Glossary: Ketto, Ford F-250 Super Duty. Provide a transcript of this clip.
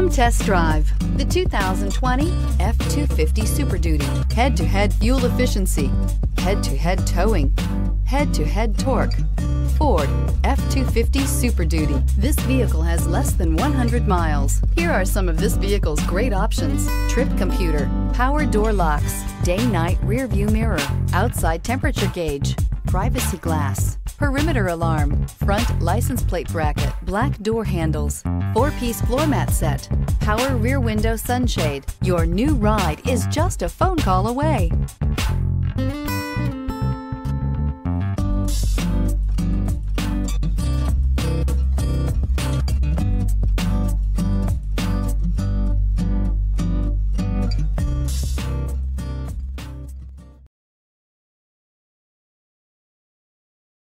Come test drive the 2020 F-250 Super Duty. Head-to-head fuel efficiency, head-to-head towing, head-to-head torque. Ford F-250 Super Duty. This vehicle has less than 100 miles. Here are some of this vehicle's great options: trip computer, power door locks, day-night rear view mirror, outside temperature gauge, privacy glass, perimeter alarm, front license plate bracket, black door handles, four-piece floor mat set, power rear window sunshade. Your new ride is just a phone call away.